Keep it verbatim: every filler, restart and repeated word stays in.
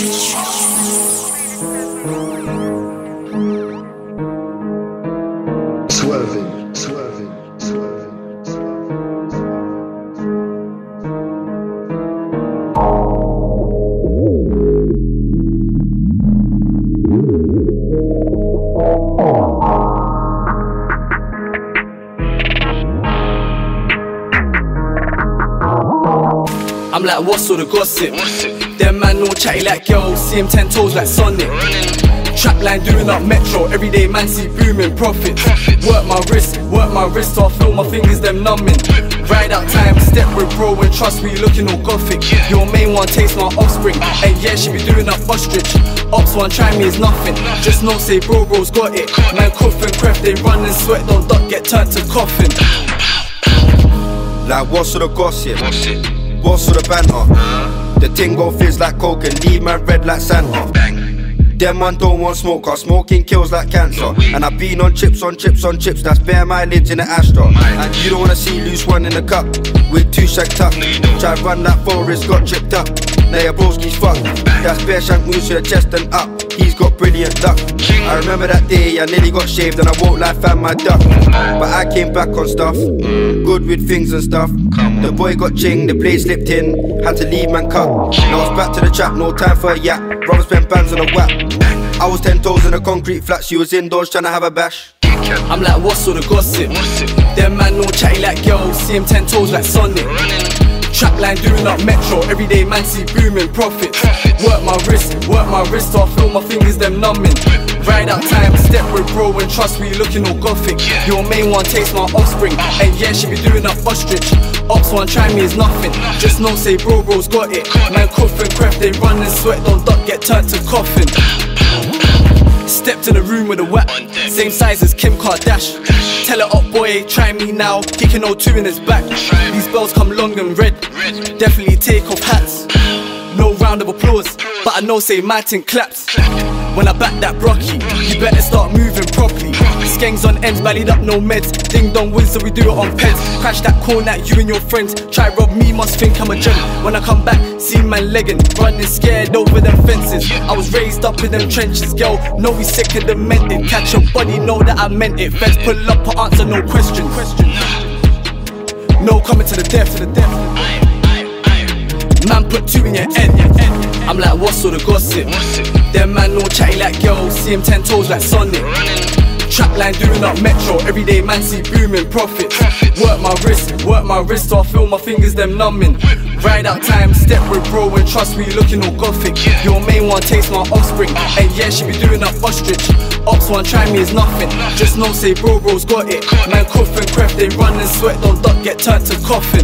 Swerving, swerving, swerving, swerving, swerving. I'm like, what's all the gossip? Them man all chatty like yo, see him ten toes like Sonic. Trapline doing up Metro, everyday man see booming profit. Work my wrist, work my wrist off, feel my fingers them numbing. Ride out time, step with bro and trust me looking all gothic. Your main one taste my offspring, and yeah she be doing up ostrich. Ops one try me is nothing, just know say bro bro's got it. Man cuff and cref, they run and sweat, don't duck get turned to coffin. Like what's all the gossip? What's all the banter? The thing go fizz like coke and leave man red like Santa. Them man don't want smoke, cause smoking kills like cancer. And I've been on chips, on chips, on chips, that's bare mileage in the Astra. And you don't wanna see loose one in the cup with two shacked up. Try run that forest, got chipped up. Now your broski's fucked. That's bare shank moves to the chest and up. He's got brilliant duck. I remember that day I nearly got shaved and I won't lie, found my duck. But I came back on stuff, good with things and stuff. The boy got ching, the blade slipped in, had to leave man cut. Now it's back to the trap, no time for a yap. Brother spent bands on a whack. I was ten toes in a concrete flat, she was indoors trying to have a bash. I'm like, what's all the gossip? Them man all chatty like yo, see him ten toes like Sonic. Trapline doing up Metro, everyday man see booming profits. Work my wrist, work my wrist off, feel my fingers them numbing. Ride out time, step with bro and trust me looking all gothic. Your main one takes my offspring, and yeah she be doing up ostrich. Ops one try me is nothing, just know say bro bro's got it. Man cuff and cref, they run and sweat, don't duck get turned to coffin. Stepped in the room with a whack, same size as Kim Kardashian. Tell her up boy, try me now, kicking oh two in his back. These bells come long and red, definitely take off hats. No round of applause, but I know say my ting claps. When I back that Brocky, you better start moving properly. Skangs on ends, ballied up no meds. Ding dong wins, so we do it on peds. Crash that corner at you and your friends. Try rob me, must think I'm a gent. When I come back, see my legging, running scared over them fences. I was raised up in them trenches, girl. Know we sick and demented. Catch your body, know that I meant it. Feds pull up, or answer no question. No coming to the death, to the death. Man put two in your end. I'm like, what's all the gossip? Them man all chatty like yo, see him ten toes like Sonic. Trapline doing up Metro, everyday man see booming profits. Work my wrist, work my wrist off, feel my fingers them numbing. Ride out time, step with bro and trust me looking all gothic. Your main one takes my offspring, and yeah she be doing up ostrich. Ops one try me is nothing, just know say bro bro's got it. Man cuff and cref, they run and sweat, don't duck get turned to coffin.